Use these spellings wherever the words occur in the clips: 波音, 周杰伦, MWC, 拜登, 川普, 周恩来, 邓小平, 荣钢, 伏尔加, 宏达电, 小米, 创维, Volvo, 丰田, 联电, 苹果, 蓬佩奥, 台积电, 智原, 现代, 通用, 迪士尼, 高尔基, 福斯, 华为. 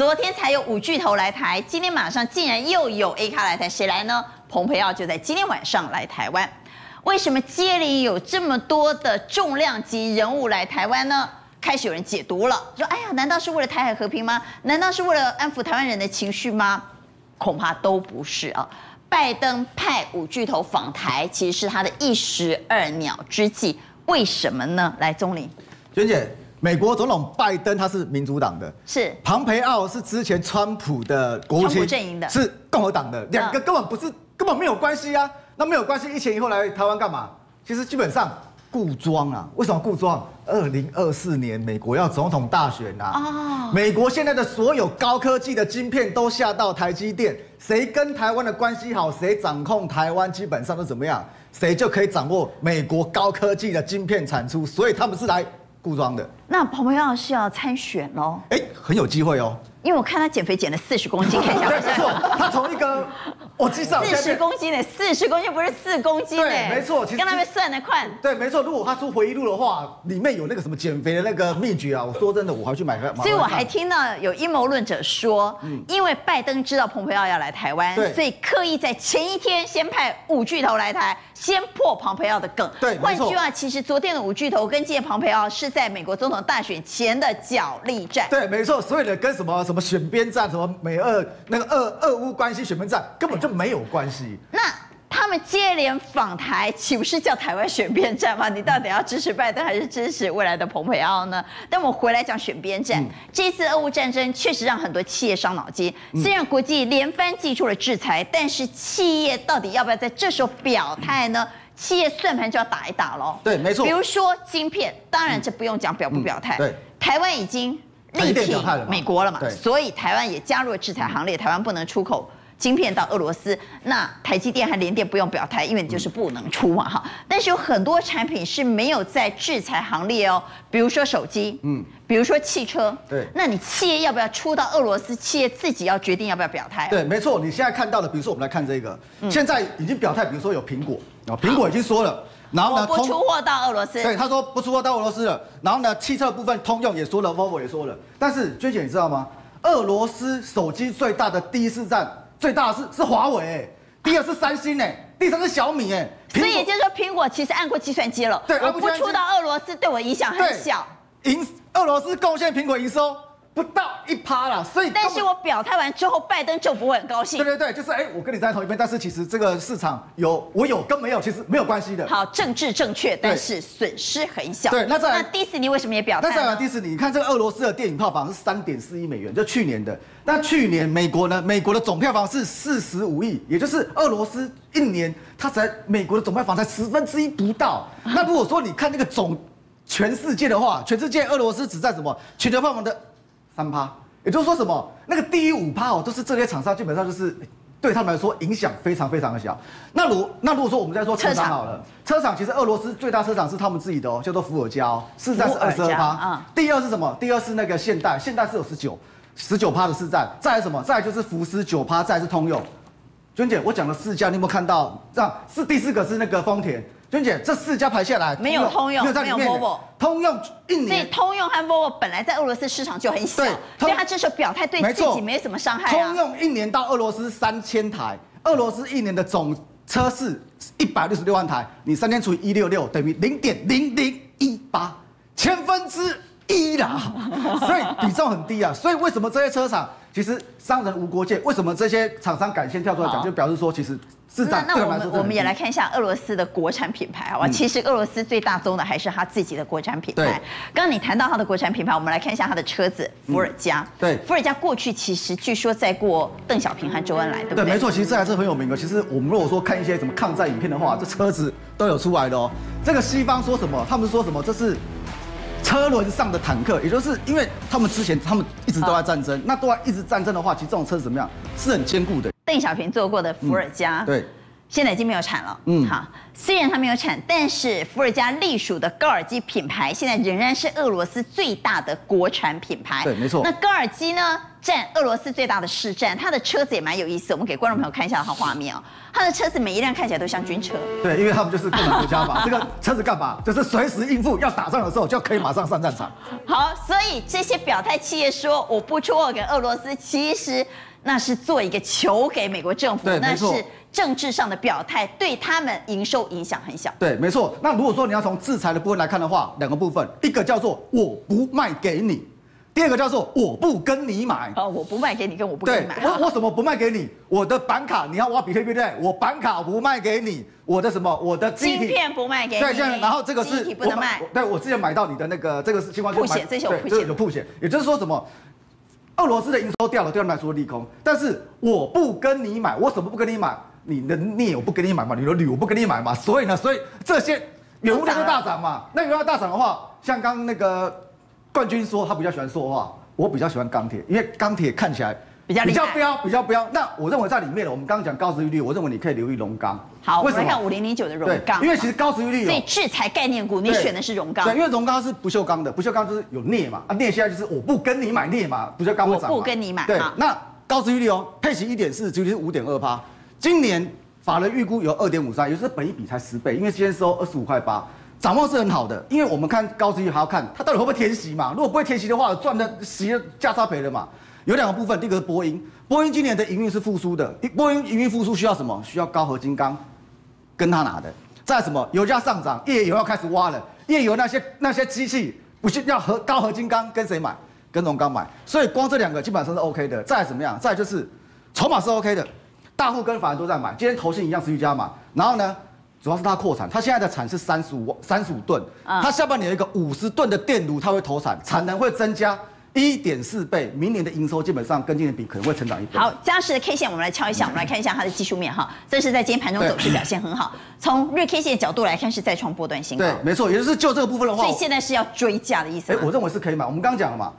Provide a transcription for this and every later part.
昨天才有5巨头来台，今天马上竟然又有 A 咖来台，谁来呢？蓬佩奥就在今天晚上来台湾。为什么接连有这么多的重量级人物来台湾呢？ 开始有人解读了，说：“哎呀，难道是为了台海和平吗？难道是为了安抚台湾人的情绪吗？恐怕都不是啊。”拜登派5巨头访台，其实是他的1石二鸟之计。为什么呢？来，钟林，娟姐，美国总统拜登他是民主党的，是庞培奥是之前川普的国务卿阵营的，是共和党的，两个根本没有关系啊。那没有关系，一前一后来台湾干嘛？其实基本上。 故装啊？为什么故装？2024年美国要总统大选啊！ Oh. 美国现在的所有高科技的晶片都下到台积电，谁跟台湾的关系好，谁掌控台湾，基本上都怎么样，谁就可以掌握美国高科技的晶片产出。所以他们是来故装的。那蓬佩奥是要参选喽？哎，很有机会哦。 因为我看他减肥减了40公斤，看起来没错，他从一个我至少40公斤呢，40公斤不是4公斤呢，对，没错，其实跟他们算的快，对，没错。如果他出回忆录的话，里面有那个什么减肥的那个秘诀啊，我说真的，我还去买个。所以我还听到有阴谋论者说，因为拜登知道蓬佩奥要来台湾，所以刻意在前一天先派5巨头来台，先破蓬佩奥的梗。对，换句话，其实昨天的5巨头跟今天蓬佩奥是在美国总统大选前的角力战。对，没错。所以呢，跟什么？ 什么选边站，什么美俄那个俄乌关系选边站，根本就没有关系。那他们接连访台，岂不是叫台湾选边站吗？你到底要支持拜登还是支持未来的蓬佩奥呢？但我回来讲选边站，这次俄乌战争确实让很多企业伤脑筋。虽然国际连番祭出了制裁，但是企业到底要不要在这时候表态呢？ 企业算盘就要打一打喽。对，没错。比如说晶片，当然这不用讲表不表态。对，台湾已经。 力挺美国了嘛，所以台湾也加入了制裁行列。台湾不能出口晶片到俄罗斯，那台积电和联电不用表态，因为你就是不能出嘛哈。但是有很多产品是没有在制裁行列哦，比如说手机，比如说汽车，对。那你企业要不要出到俄罗斯？企业自己要决定要不要表态。对，没错。你现在看到的，比如说我们来看这个，现在已经表态，比如说有苹果啊，苹果已经说了。 然后呢，不出货到俄罗斯。对，他说不出货到俄罗斯了。然后呢，汽车部分，通用也说了 ，Volvo 也说了。但是娟姐，你知道吗？俄罗斯手机最大的第4站，最大的是华为、第2是3星第3是小米所以也就是说，苹果其实按过计算机了。对，我不出到俄罗斯，对我影响很小。俄罗斯贡献苹果营收不到1%啦。所以，但是我表态完之后，拜登就不会很高兴。对对对，就是我跟你站在同一边，但是其实这个市场我有跟没有其实没有关系的。好，政治正确，但是损失很小。对，那再来，那迪士尼为什么也表态？那再来迪士尼，你看这个俄罗斯的电影票房是3.4亿美元，就去年的。那去年美国呢？美国的总票房是45亿，也就是俄罗斯一年它才美国的总票房才1/10不到。那如果说你看那个全世界的话，全世界俄罗斯只占什么全球票房的？ 3%，也就是说什么那个第5%哦，就是这些厂商基本上就是对他们来说影响非常非常的小。那如果说我们再说车厂好了，车厂其实俄罗斯最大车厂是他们自己的哦，叫做伏尔加哦，市占是22%。第2是什么？第2是那个现代是有19%的市占。再来什么？再来就是福斯9%，再来是通用。娟姐，我讲了4家，你有没有看到？这样是第4个是那个丰田。 娟姐，这4家排下来没有通用，没有 Volvo， 通用一年，所以通用和 Volvo 本来在俄罗斯市场就很小，所以他这时候表态对自己没什么伤害啊。通用一年到俄罗斯3000台，俄罗斯一年的总车市166万台，你3000除以166等于0.0018，1/1000啦，所以比重很低啊。所以为什么这些车厂其实商人无国界？为什么这些厂商敢先跳出来讲，就表示说其实。 那我们也来看一下俄罗斯的国产品牌好吧？其实俄罗斯最大宗的还是它自己的国产品牌。刚刚你谈到它的国产品牌，我们来看一下它的车子伏尔加。对，伏尔加过去其实据说载过邓小平和周恩来，对不对？对，没错，其实这台车很有名的。其实我们如果说看一些什么抗战影片的话，这车子都有出来的哦。这个西方说什么？他们说什么？这是车轮上的坦克，也就是因为他们之前他们一直都在战争，那都在一直战争的话，其实这种车子怎么样是很坚固的。 邓小平坐过的伏尔加，对，现在已经没有产了。嗯，好，虽然它没有产，但是伏尔加隶属的高尔基品牌现在仍然是俄罗斯最大的国产品牌。对，没错。那高尔基呢，占俄罗斯最大的市占，它的车子也蛮有意思。我们给观众朋友看一下它画面哦，它的车子每一辆看起来都像军车。对，因为他们就是共产国家嘛，这个车子干嘛？就是随时应付要打仗的时候就可以马上上战场。好，所以这些表态企业说我不出货给俄罗斯，其实那是做一个球给美国政府，那是政治上的表态，对他们营收影响很小。对，没错。那如果说你要从制裁的部分来看的话，两个部分，一个叫做我不卖给你，第二个叫做我不跟你买。哦，我不卖给你，跟我不跟你买。对，我什么不卖给你？我的板卡你要挖比特币对不对？我板卡不卖给你，我的什么？我的晶片不卖给你。对，现在然后这个是晶体不能卖。对，我之前买到你的那个这个是新冠肺炎。这些有铺险，有铺险。也就是说什么？俄罗斯的营收掉了，对他们来说利空。但是我不跟你买，我什么不跟你买？你的镍我不跟你买嘛，你的铝我不跟你买嘛。所以呢，所以这些原物料就大涨嘛。那原物料大涨的话，像刚那个冠军说他比较喜欢塑化，我比较喜欢钢铁，因为钢铁看起来比较标，比较标。那我认为在里面了，我们刚刚讲高殖利率，我认为你可以留意荣钢。好，我们来看5009的荣钢，因为其实高殖利率，所以制裁概念股你选的是荣钢。对，因为荣钢是不锈钢的，不锈钢就是有镍嘛，啊镍现在就是我不跟你买镍嘛，不锈钢会涨嘛。我不跟你买。对，那高殖利率哦，配息1.4%，殖利率5.2%。今年法人预估有2.53，也就是本益比才10倍，因为今天收25块8，展望是很好的。因为我们看高殖利率还要看它到底会不会填息嘛，如果不会填息的话，赚的息价差赔了嘛。有两个部分，第一个是波音，波音今年的营运是复苏的，波音营运复苏需要什么？需要高合金钢，跟他拿的。再什么？油价上涨，页岩油要开始挖了，页岩油那些机器不是要高合金钢，跟谁买？跟荣钢买。所以光这两个基本上是 OK 的。再怎么样？再就是筹码是 OK 的，大户跟法人都在买。今天投信一样持续加码，然后呢，主要是它扩产，它现在的产是35吨，它下半年有一个50吨的电炉，它会投产，产能会增加1.4倍，明年的营收基本上跟今年比可能会成长一倍。好，嘉实的 K 线我们来敲一下，我们来看一下它的技术面哈。这是在今天盘中走势表现很好，从日 K 线的角度来看是再创波段新高。对，没错，也就是就这个部分的话，所以现在是要追价的意思。我认为是可以买。我们刚刚讲了嘛，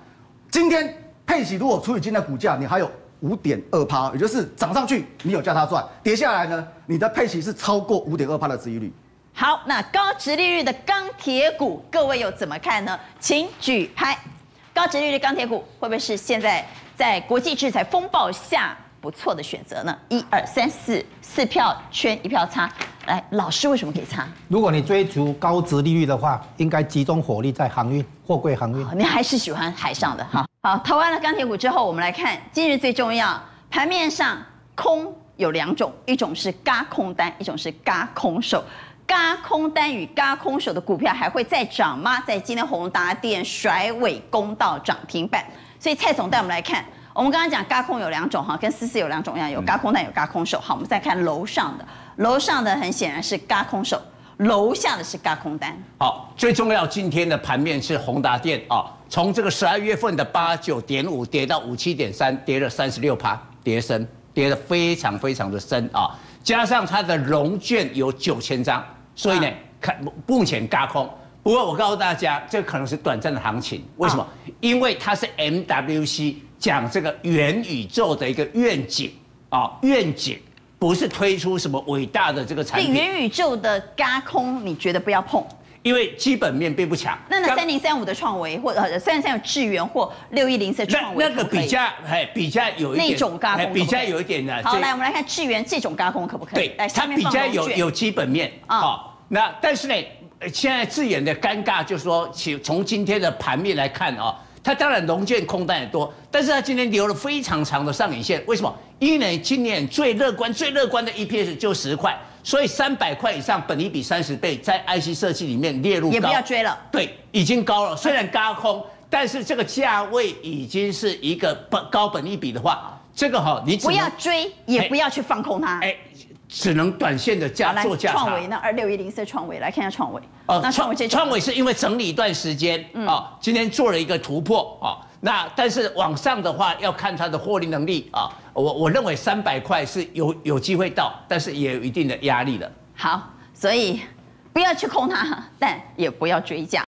今天配息如果除以今天的股价，你还有5.2%，也就是涨上去你有价差赚，跌下来呢，你的配息是超过5.2%的殖利率。好，那高殖利率的钢铁股，各位又怎么看呢？请举牌。高殖利率的钢铁股会不会是现在在国际制裁风暴下不错的选择呢？1、2、3、4，四票圈一票差。来，老师为什么可以差？如果你追逐高殖利率的话，应该集中火力在航运、货柜航运。你还是喜欢海上的哈。好，投完了钢铁股之后，我们来看今日最重要盘面上空有两种，一种是軋空单，一种是軋空手。軋空单与軋空手的股票还会再涨吗？在今天宏达电甩尾攻到涨停板，所以蔡总带我们来看，我们刚刚讲軋空有两种哈，跟444有两种一样，有軋空单有軋空手。好，我们再看楼上的，楼上的很显然是軋空手，楼下的是軋空单。好，最重要今天的盘面是宏达电啊，从这个12月份的89.5跌到57.3，跌了36%，跌深，跌得非常非常的深啊，加上它的融券有9000张。所以呢，看目前軋空。不过我告诉大家，这可能是短暂的行情。为什么？因为它是 MWC 讲这个元宇宙的一个愿景啊，愿景不是推出什么伟大的这个产品。元宇宙的軋空，你觉得不要碰？因为基本面并不强。那3035的创维，或33有智原或6104创维，那个比较有一点那种軋空，比较有一点的。好，来我们来看智原这种軋空可不可以？对，它比较有基本面啊。那但是呢，现在智原的尴尬就是说，从今天的盘面来看啊，它当然融券空单也多，但是它今天留了非常长的上影线。为什么？因为今年最乐观的 EPS 就10块，所以300块以上本益比30倍，在 IC 设计里面列入高，也不要追了。对，已经高了。虽然軋空，但是这个价位已经是一个高本益比的话，这个哈，你不要追，也不要去放空它。只能短线的价做价差。创维那2610创维，来看一下创维。那创维是因为整理一段时间啊，今天做了一个突破啊。那但是往上的话，要看它的获利能力啊。我认为300块是有机会到，但是也有一定的压力的。好，所以不要去空它，但也不要追价。